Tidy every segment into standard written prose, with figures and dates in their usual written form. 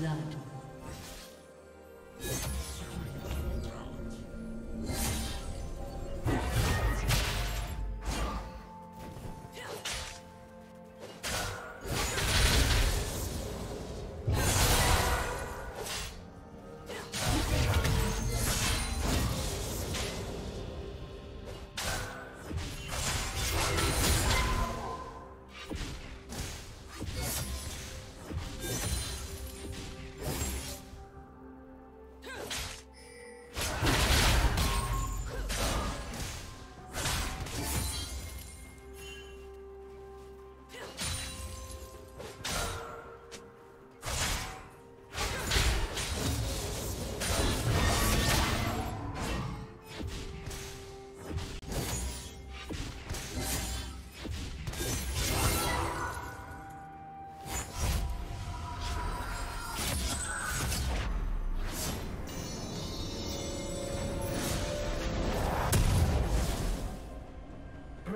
blood.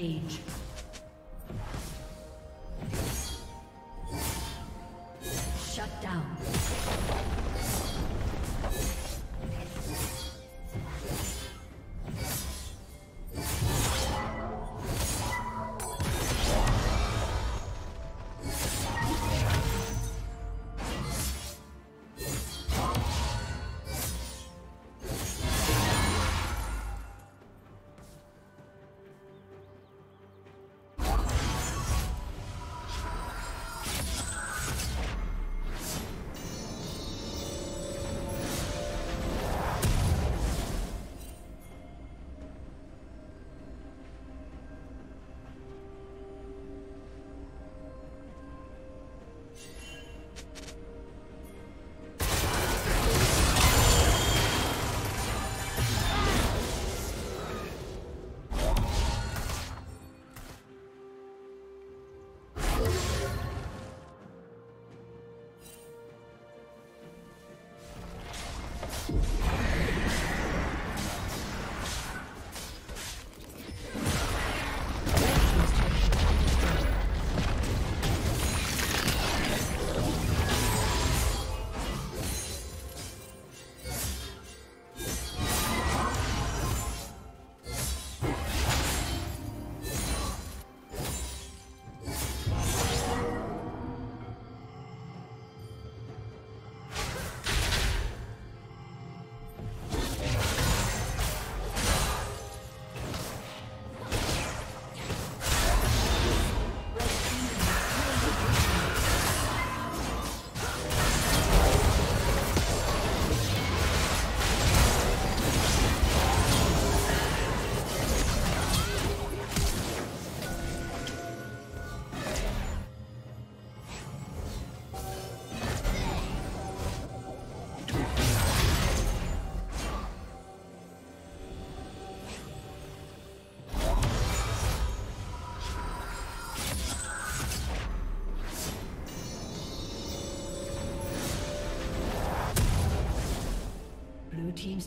page. Shut down. Team's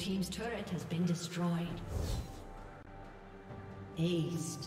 team's turret has been destroyed. Aced.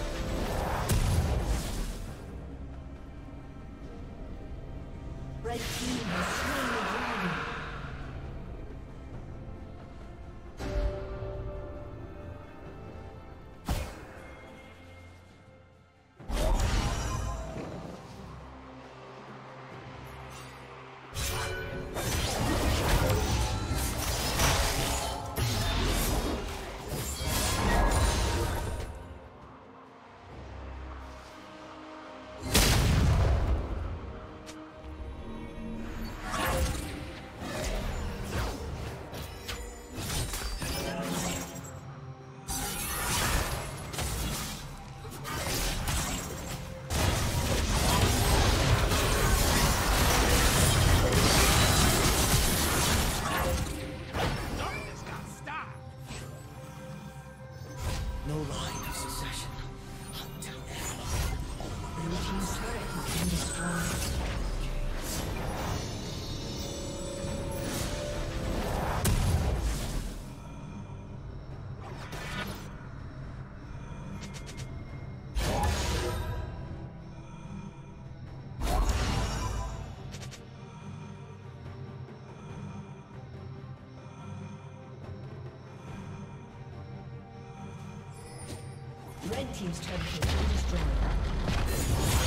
Red team has slain the dragon. Red team's turret has been destroyed.